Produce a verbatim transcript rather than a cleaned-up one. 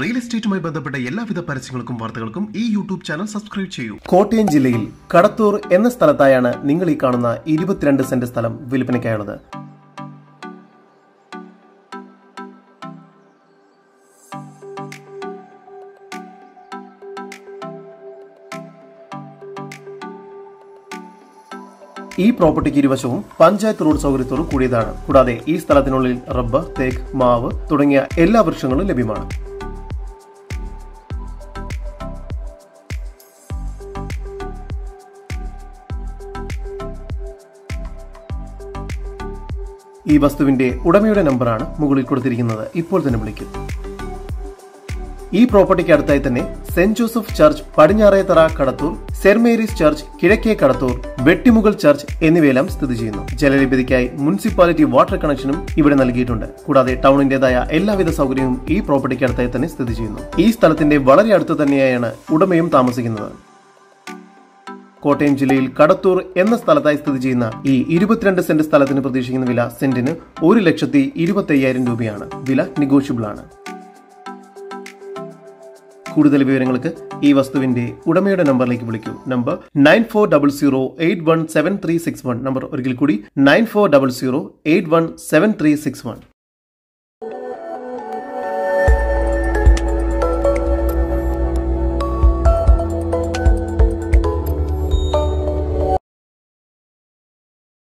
Real estate to my brother, but I yell with the Parisikum Varthakum, E. YouTube channel, subscribe to you. Kottayam Jilil, Kadathoor, Enna Stalatayana, Ningali Kana, Idibu Trenda Sentastalam, Vilpenakada. E property Kirivashu, Panchayat Road Sauritur Kudidana, Kudade, East Talatinol, Rubber, Tech, Mav, Turinga, Ella Versional Lebimana. ഈ വസ്തുവിന്റെ ഉടമയുടെ നമ്പറാണ് മുകളിൽ കൊടുത്തിരിക്കുന്നത് ഇപ്പോൾ തന്നെ വിളിക്കുക ഈ പ്രോപ്പർട്ടിക്ക് അടുത്തായി തന്നെ സെന്റ് ജോസഫ് ചർച്ച് പടിഞ്ഞാറേതറ കടത്തൂർ സെന്റ് മേരീസ് ചർച്ച് കിഴക്കേ കടത്തൂർ വെട്ടിമുകൾ ചർച്ച് എന്നിവയെല്ലാം സ്ഥിതി ചെയ്യുന്നു ജലലഭ്യതയ്ക്കായി മുനിസിപ്പാലിറ്റി വാട്ടർ കണക്ഷനും ഇവിടെ നൽകിയിട്ടുണ്ട് കൂടാതെ ടൗണിന്റേതായ എല്ലാവിധ സൗകര്യവും ഈ പ്രോപ്പർട്ടിക്ക് അടുത്തായി തന്നെ സ്ഥിതി ചെയ്യുന്നു ഈ സ്ഥലത്തിന്റെ വളരെ അടുത്ത് തന്നെയാണ് ഉടമയും താമസിക്കുന്നത് Kottayam Jillayil, Kadathoor, enna sthalathai sthiti cheyyunna, ee ഇരുപത്തിരണ്ട് cent sthalathinu pratheeshikkunna vila centinu ഒരു ലക്ഷത്തി ഇരുപത്തയ്യായിരം രൂപയാണ്. വില negotiable ആണ്. കൂടുതൽ വിവരങ്ങൾക്ക് ഈ വസ്തുവിന്റെ ഉടമയുടെ നമ്പറിലേക്ക് വിളിക്കൂ. നമ്പർ ഒമ്പത് നാല് പൂജ്യം പൂജ്യം എട്ട് ഒന്ന് ഏഴ് മൂന്ന് tre ആറ് ഒന്ന് നമ്പർ ഒരിക്കൽ കൂടി ഒമ്പത് നാല് പൂജ്യം പൂജ്യം എട്ട് ഒന്ന് ഏഴ് മൂന്ന് tre ആറ് ഒന്ന്